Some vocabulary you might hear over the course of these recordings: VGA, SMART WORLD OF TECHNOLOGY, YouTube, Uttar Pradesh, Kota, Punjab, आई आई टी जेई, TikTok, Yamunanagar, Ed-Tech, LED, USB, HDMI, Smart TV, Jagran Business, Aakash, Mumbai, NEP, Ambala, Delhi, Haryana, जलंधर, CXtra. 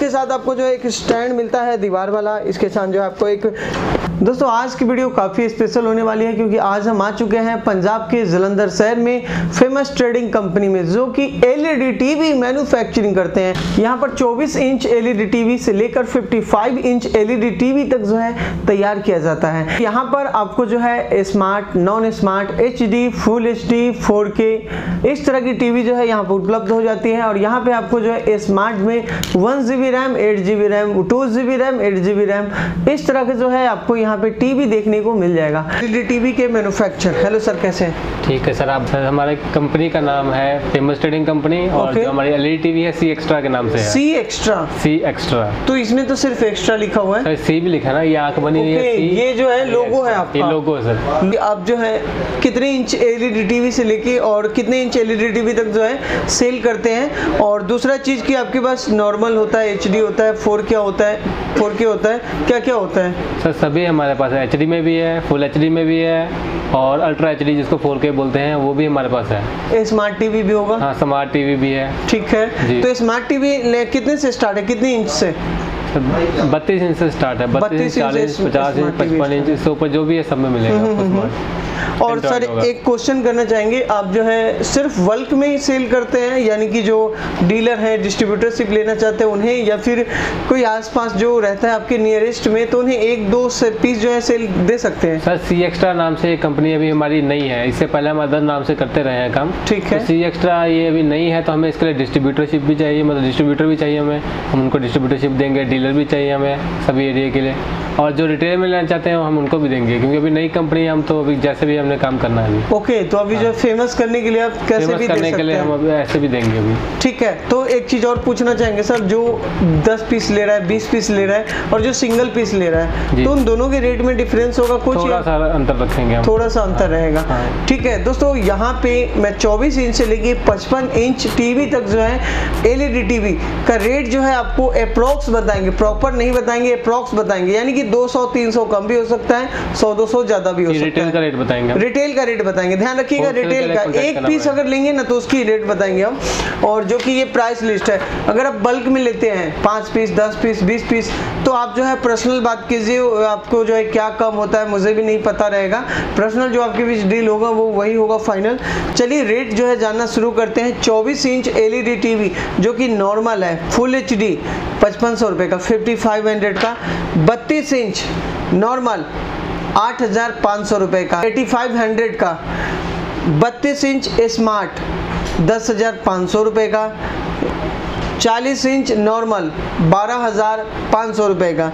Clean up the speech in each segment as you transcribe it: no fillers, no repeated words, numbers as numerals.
के साथ आपको जो एक स्टैंड मिलता है दीवार वाला, इसके साथ जो आपको एक दोस्तों आज की वीडियो काफ़ी स्पेशल होने वाली है क्योंकि आज हम आ चुके हैं पंजाब के जलंधर शहर में फेमस ट्रेडिंग कंपनी में जो कि एलईडी टीवी मैन्युफैक्चरिंग करते हैं। यहाँ पर 24 इंच एलईडी टीवी से लेकर 55 इंच एलईडी टीवी तक जो है तैयार किया जाता है। यहाँ पर आपको जो है smart, non smart, HD, full HD, 4K इस तरह की टीवी जो है यहाँ पर उपलब्ध हो जाती है। और यहाँ पर आपको जो है स्मार्ट में 1GB RAM, 8GB RAM, 2GB RAM, 8GB RAM इस तरह के जो है आपको यहाँ पे टीवी देखने को मिल जाएगा। एलईडी टीवी के मैन्युफैक्चर। हेलो सर, कैसे हैं? ठीक है सर, आप हमारे कंपनी का नाम है फेमस ट्रेडिंग कंपनी और जो हमारी एलईडी टीवी है CXtra के नाम से है। CXtra तो इसमें तो सिर्फ एक्स्ट्रा लिखा हुआ है सर, सी भी लिखा ना, ये आंख बनी हुई है, ये जो है लोगो है आपका, ये लोगो है सर। आप जो है कितने इंच एलईडी टीवी से लेके और कितने इंच एलईडी टीवी तक जो है सेल करते हैं? और दूसरा चीज की आपके पास नॉर्मल होता है, एचडी होता है, 4K होता है, क्या क्या होता है सर? सभी हमारे पास है, एचडी में भी है, फुल एचडी में भी है और अल्ट्रा एचडी जिसको 4K बोलते हैं वो भी हमारे पास है। स्मार्ट टीवी भी होगा? हाँ, स्मार्ट टीवी भी है। ठीक है, तो स्मार्ट टीवी कितने से स्टार्ट है, कितने इंच से? 32 इंच से स्टार्ट है, 32, 40, 50 इंच, 55 इंच, इससे ऊपर जो भी है सब में मिलेगा। और सर एक क्वेश्चन करना चाहेंगे, आप जो है सिर्फ बल्क में ही सेल करते हैं यानी कि जो डीलर हैं, डिस्ट्रीब्यूटरशिप लेना चाहते हैं उन्हें, या फिर कोई आसपास जो रहता है आपके नियरेस्ट में तो उन्हें एक दो पीस जो है सेल दे सकते हैं? सर CXtra नाम से ये कंपनी अभी हमारी नई है, इससे पहले हम अदर नाम से करते रहे हैं काम। ठीक है, तो CXtra ये अभी नई है तो हमें इसके लिए डिस्ट्रीब्यूटरशिप भी चाहिए, मतलब डिस्ट्रीब्यूटर भी चाहिए हमें, हम उनको डिस्ट्रीब्यूटरशिप देंगे, डीलर भी चाहिए हमें सभी एरिया के लिए, और जो रिटेल में लेना चाहते हैं हम उनको भी देंगे क्योंकि अभी नई कंपनी है, हम तो अभी जैसे भी हमने काम करना है। ओके, तो अभी जो फेमस करने के लिए आप कैसे भी करने के लिए हम अभी ऐसे भी देंगे अभी। ठीक है, तो एक चीज़ और पूछना चाहेंगे सर, जो 10 पीस ले रहा है, 20 पीस ले रहा है और जो सिंगल पीस ले रहा है तो उन दोनों के रेट में डिफरेंस होगा कुछ? थोड़ा सा अंतर रखेंगे, थोड़ा सा अंतर रहेगा। ठीक है दोस्तों, यहाँ पे मैं 24 इंच से लेके 55 इंच टीवी तक जो है एलईडी टीवी का रेट जो है आपको अप्रॉक्स बताएंगे, प्रॉपर नहीं बताएंगे, अप्रॉक्स बताएंगे, यानी कि 200-300 कम भी हो सकता है, 100-200 ज्यादा भी हो सकता है। रिटेल का रेट बताएंगे, रिटेल का रेट बताएंगे, ध्यान रखिएगा। रिटेल का एक पीस अगर लेंगे ना तो उसकी रेट बताएंगे हम, और जो कि ये प्राइस लिस्ट है। अगर आप बल्क में लेते हैं 5 पीस, 10 पीस, 20 पीस तो आप जो है पर्सनल बात कीजिए, आपको जो है क्या कम होता है मुझे भी नहीं पता रहेगा, पर्सनल जो आपके बीच डील होगा वो वही होगा फाइनल। चलिए रेट जो है जानना शुरू करते हैं। 24 इंच एलईडी टीवी जो कि नॉर्मल है, फुल HD 5500 रुपये का, 5500 का। 32 इंच नॉर्मल 8500 रुपये का, 8500 का। 32 इंच स्मार्ट 10500 रुपये का, 40 इंच नॉर्मल 12500 रुपये का,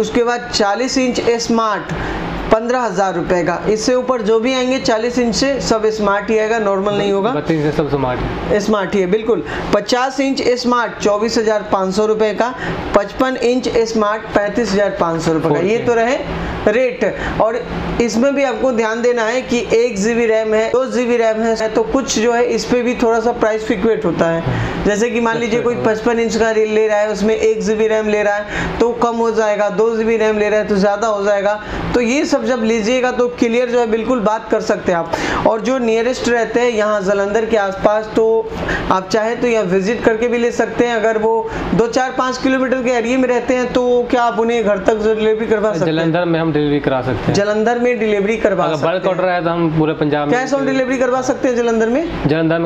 उसके बाद 40 इंच स्मार्ट 15000 रुपये का। इससे ऊपर जो भी आएंगे 40 इंच से सब स्मार्ट ही आएगा, नॉर्मल नहीं होगा, 32 से सब स्मार्ट स्मार्ट ही है बिल्कुल। 50 इंच स्मार्ट 24500 रुपये का, 55 इंच स्मार्ट 35500 रुपये का। ये तो रहे रेट, और इसमें भी आपको ध्यान देना है कि 1GB रैम है, 2GB रैम है, तो कुछ जो है इस पर भी थोड़ा सा प्राइस फ्लक्चुएट होता है। जैसे कि मान लीजिए कोई 55 इंच का ले रहा है, उसमें 1GB रैम ले रहा है तो कम हो जाएगा, 2GB रैम ले रहा है तो ज़्यादा हो जाएगा। तो ये सब जब लीजिएगा तो क्लियर जो है बिल्कुल बात कर सकते हैं आप। और जो नियरेस्ट रहते हैं यहाँ जलंधर के आसपास तो आप चाहें तो यहाँ विजिट करके भी ले सकते हैं, अगर वो 2-4-5 किलोमीटर के एरिए में रहते हैं तो क्या आप उन्हें घर तक डिलीवरी करवा सकते हैं? जलंधर में हम डिलीवरी करा सकते हैं, जलंधर में डिलीवरी करवा सकते हैं। बल्क ऑर्डर है तो हम पूरे पंजाब में कैश ऑन डिलीवरी करवा सकते हैं। जलंधर में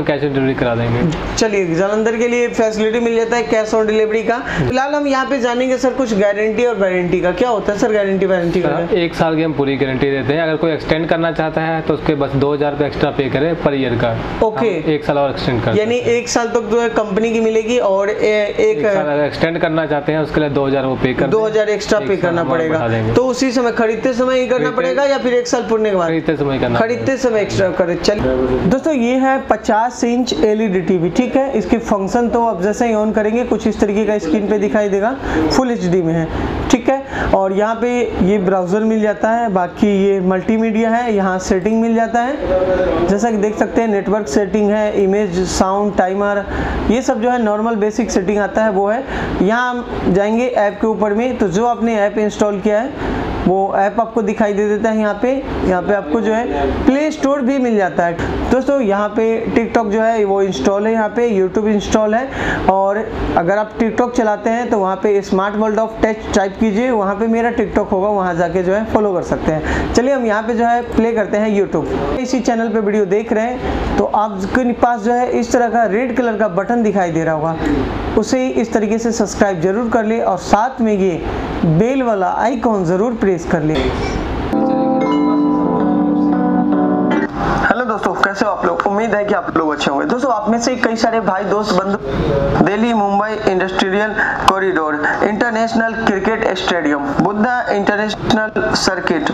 कैश ऑन डिलीवरी करा देंगे। चलिए, जलंधर के लिए फैसिलिटी मिल जाता है कैश ऑन डिलीवरी का। फिलहाल हम यहाँ पे जानेंगे सर कुछ गारंटी और वारंटी का, क्या होता है सर गारंटी वारंटी का? 1 साल के हम पूरी गारंटी देते हैं। अगर कोई एक्सटेंड करना चाहता है तो उसके बस 2000 रुपये एक्स्ट्रा पे करे पर ईयर का। ओके, एक साल और एक्सटेंड कर, यानी एक साल तक तो कंपनी की मिलेगी और एक साल एक्सटेंड करना चाहते हैं उसके लिए 2000 पे कर, 2000 एक्स्ट्रा पे करना पड़ेगा। तो उसी समय खरीदते समय ही करना पड़ेगा या फिर एक साल पूर्णे के बाद खरीदते समय एक्स्ट्रा करे। चलिए दोस्तों, ये है 50 इंच LED टीवी, ठीक है। इसके फंक्शन तो आप जैसे ही ऑन करेंगे कुछ इस तरीके का स्क्रीन पे दिखाई देगा, फुल HD में है, ठीक है। और यहाँ पे ये ब्राउजर मिल जाता है, बाकी ये मल्टीमीडिया है, यहाँ सेटिंग मिल जाता है, जैसा कि देख सकते हैं नेटवर्क सेटिंग है, इमेज, साउंड, टाइमर, ये सब जो है नॉर्मल बेसिक सेटिंग आता है वो है। यहाँ हम जाएंगे ऐप के ऊपर में, तो जो आपने ऐप इंस्टॉल किया है वो ऐप आपको दिखाई दे देता है। यहाँ पे आपको जो है प्ले स्टोर भी मिल जाता है दोस्तों। यहाँ पे TikTok जो है वो इंस्टॉल है, यहाँ पे YouTube इंस्टॉल है। और अगर आप TikTok चलाते हैं तो वहाँ पे smart world of tech type कीजिए, वहाँ पे मेरा TikTok होगा, वहाँ जाके जो है फॉलो कर सकते हैं। चलिए हम यहाँ पे जो है प्ले करते हैं YouTube। इसी चैनल पर वीडियो देख रहे हैं तो आपके पास जो है इस तरह का रेड कलर का बटन दिखाई दे रहा होगा, उसे इस तरीके से सब्सक्राइब जरूर कर ले और साथ में ये बेल वाला आइकॉन जरूर प्रेस कर ले। हेलो दोस्तों, कैसे हो आप लोग? उम्मीद है कि आप लोग अच्छे होंगे। दोस्तों, आप में से कई सारे भाई दोस्त बंधु Delhi Mumbai industrial corridor, international cricket stadium, Buddha international circuit,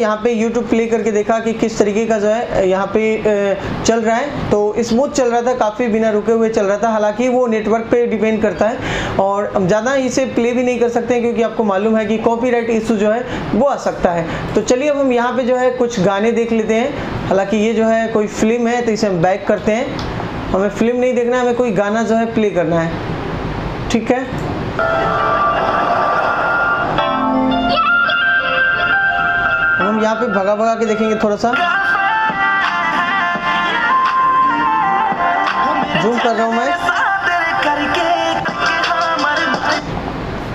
यहाँ पे YouTube प्ले करके देखा कि किस तरीके का जो है यहाँ पे चल रहा है। तो स्मूथ चल रहा था, काफ़ी बिना रुके हुए चल रहा था, हालांकि वो नेटवर्क पे डिपेंड करता है और ज़्यादा इसे प्ले भी नहीं कर सकते हैं क्योंकि आपको मालूम है कि कॉपीराइट इशू जो है वो आ सकता है। तो चलिए अब हम यहाँ पे जो है कुछ गाने देख लेते हैं। हालाँकि ये जो है कोई फिल्म है तो इसे हम बैक करते हैं, हमें फिल्म नहीं देखना, हमें कोई गाना जो है प्ले करना है, ठीक है। हम यहाँ पे भगा भगा के देखेंगे थोड़ा सा, जूम कर रहा हूँ मैं।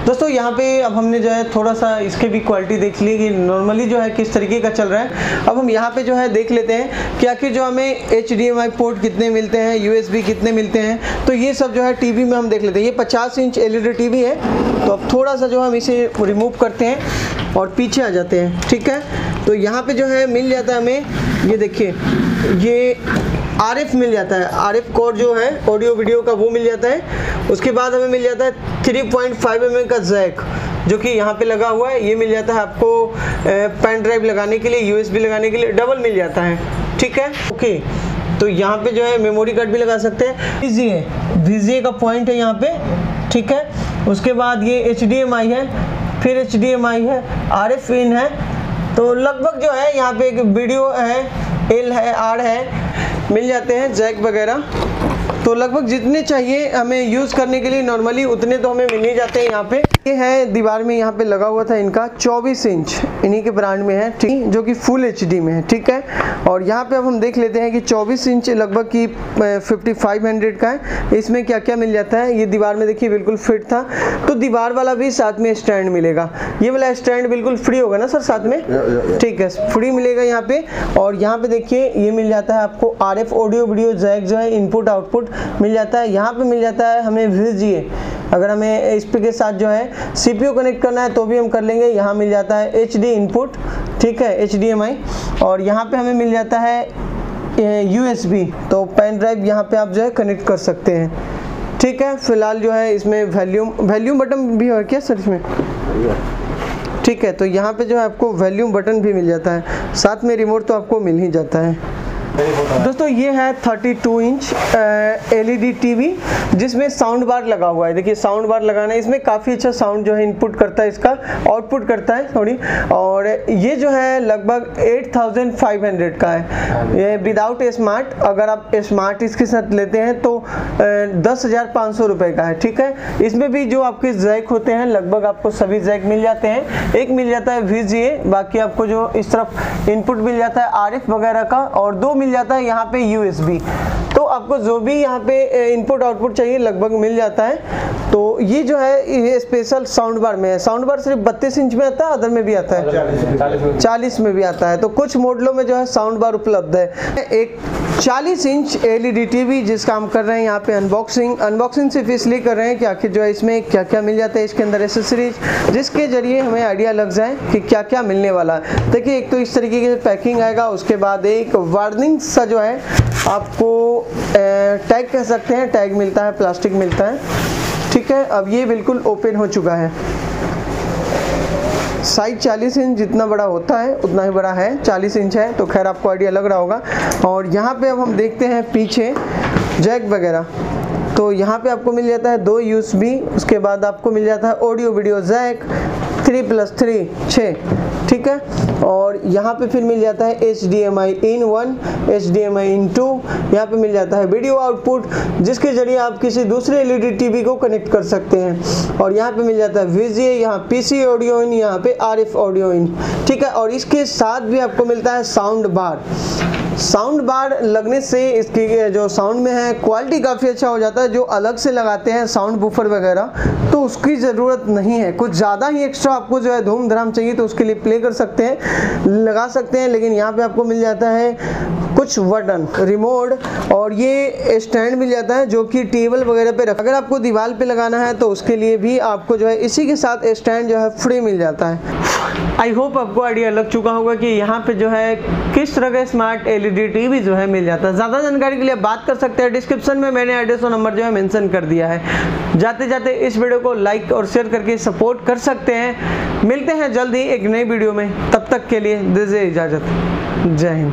दोस्तों, यहाँ पे अब हमने जो है थोड़ा सा इसके भी क्वालिटी देख ली कि नॉर्मली जो है किस तरीके का चल रहा है। अब हम यहाँ पे जो है देख लेते हैं कि आखिर जो हमें HDMI पोर्ट कितने मिलते हैं, USB कितने मिलते हैं, तो ये सब जो है टीवी में हम देख लेते हैं। ये 50 इंच LED टीवी है, तो अब थोड़ा सा जो हम इसे रिमूव करते हैं और पीछे आ जाते हैं, ठीक है। तो यहाँ पे जो है मिल जाता है हमें, ये देखिए, ये RF मिल जाता है, RF कोड जो है ऑडियो वीडियो का वो मिल जाता है। उसके बाद हमें मिल जाता है 3.5mm का जैक जो कि यहाँ पे लगा हुआ है, ये मिल जाता है आपको पेन ड्राइव लगाने के लिए, USB लगाने के लिए डबल मिल जाता है, ठीक है। ओके, तो यहाँ पे जो है मेमोरी कार्ड भी लगा सकते हैं, VGA का पॉइंट है यहाँ पे, ठीक है। उसके बाद ये HDMI है, फिर HDMI है, RF इन है, तो लगभग जो है यहाँ पे एक वीडियो है, L है, R है, मिल जाते हैं जैक वगैरह। तो लगभग जितने चाहिए हमें यूज़ करने के लिए नॉर्मली उतने तो हमें मिल ही जाते हैं। यहाँ पे ये है दीवार में यहाँ पे लगा हुआ था इनका 24 इंच इन्हीं के ब्रांड में है, ठीक, जो कि फुल HD में है, ठीक है। और यहाँ पे अब हम देख लेते हैं कि 24 इंच लगभग कि 5500 का है, इसमें क्या क्या मिल जाता है। ये दीवार में देखिए बिल्कुल फिट था, तो दीवार वाला भी साथ में स्टैंड मिलेगा, ये वाला स्टैंड बिल्कुल फ्री होगा ना सर साथ में, ठीक है, फ्री मिलेगा यहाँ पे। और यहाँ पे देखिए ये मिल जाता है आपको RF ऑडियो वीडियो जैक जो है इनपुट आउटपुट मिल जाता है। यहाँ पे मिल जाता है हमें VGA, अगर हमें इसपी के साथ जो है CPU कनेक्ट करना है तो भी हम कर लेंगे। यहाँ मिल जाता है HD इनपुट, ठीक है, HDMI। और यहाँ पे हमें मिल जाता है USB, तो पेन ड्राइव यहाँ पे आप जो है कनेक्ट कर सकते हैं, ठीक है। फिलहाल जो है इसमें वैल्यूम बटन भी है क्या सर इसमें, ठीक है। तो यहाँ पे जो है आपको वैल्यूम बटन भी मिल जाता है, साथ में रिमोट तो आपको मिल ही जाता है। दोस्तों ये है 32 इंच एलईडी टीवी जिसमें साउंड बार लगा हुआ है। देखिए साउंड बार लगाना है, इसमें काफ़ी अच्छा साउंड जो है इनपुट करता है, इसका आउटपुट करता है सॉरी। और ये जो है लगभग 8500 का है ये विदाउट स्मार्ट। अगर आप स्मार्ट इसके साथ लेते हैं तो 10,500 रुपये का है, ठीक है। इसमें भी जो आपके जैक होते हैं लगभग आपको सभी जैक मिल जाते हैं, एक मिल जाता है VGA, बाकी आपको जो इस तरफ इनपुट मिल जाता है RF वगैरह का, और दो मिल जाता है यहाँ पे USB। तो आपको जो भी यहाँ पे इनपुट आउटपुट चाहिए लगभग मिल जाता है। तो ये जो है ये स्पेशल साउंड बार में है। साउंड बार सिर्फ 32 इंच में आता है, अदर में भी आता है, 40 में भी आता है। तो कुछ मॉडलों में जो है साउंड बार उपलब्ध है। एक 40 इंच LED टीवी जिसका हम कर रहे हैं यहाँ पे अनबॉक्सिंग सिर्फ इसलिए कर रहे हैं कि आखिर जो है इसमें क्या क्या मिल जाता है, इसके अंदर एसेसरीज, जिसके जरिए हमें आइडिया लग जाए कि क्या क्या मिलने वाला है। देखिए एक तो इस तरीके की पैकिंग आएगा, उसके बाद एक वार्निंग सा जो है आपको टैग कह सकते हैं, टैग मिलता है, प्लास्टिक मिलता है, ठीक है। अब ये बिल्कुल ओपन हो चुका है, साइज 40 इंच जितना बड़ा होता है उतना ही बड़ा है, 40 इंच है तो खैर आपको आइडिया लग रहा होगा। और यहाँ पे अब हम देखते हैं पीछे जैक वगैरह, तो यहाँ पे आपको मिल जाता है 2 USB, उसके बाद आपको मिल जाता है ऑडियो वीडियो जैक 3+3 6, ठीक है। और यहाँ पे फिर मिल जाता है HDMI in 1, HDMI in 2, यहाँ पे मिल जाता है वीडियो आउटपुट जिसके जरिए आप किसी दूसरे LED टीवी को कनेक्ट कर सकते हैं। और यहाँ पे मिल जाता है VGA, यहाँ PC ऑडियो इन, यहाँ पे RF ऑडियो इन, ठीक है। और इसके साथ भी आपको मिलता है साउंड बार। साउंड बार लगने से इसकी जो साउंड में है क्वालिटी काफ़ी अच्छा हो जाता है। जो अलग से लगाते हैं साउंड बूफर वगैरह तो उसकी ज़रूरत नहीं है, कुछ ज़्यादा ही एक्स्ट्रा आपको जो है धूम-धड़ाम चाहिए तो उसके लिए प्ले कर सकते हैं, लगा सकते हैं। लेकिन यहाँ पे आपको मिल जाता है कुछ बटन, रिमोट, और ये स्टैंड मिल जाता है जो कि टेबल वगैरह पर रख, अगर आपको दीवार पर लगाना है तो उसके लिए भी आपको जो है इसी के साथ स्टैंड जो है फ्री मिल जाता है। आई होप आपको आइडिया लग चुका होगा कि यहाँ पर जो है किस तरह का स्मार्ट LED टीवी जो है मिल जाता है। ज़्यादा जानकारी के लिए बात कर सकते हैं, डिस्क्रिप्शन में मैंने एड्रेस और नंबर जो है मेंशन कर दिया है। जाते जाते इस वीडियो को लाइक और शेयर करके सपोर्ट कर सकते हैं। मिलते हैं जल्द ही एक नई वीडियो में, तब तक के लिए दीजिए इजाज़त। जय हिंद।